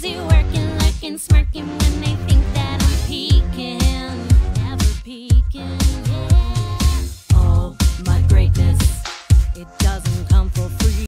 busy working, lurking, smirking when they think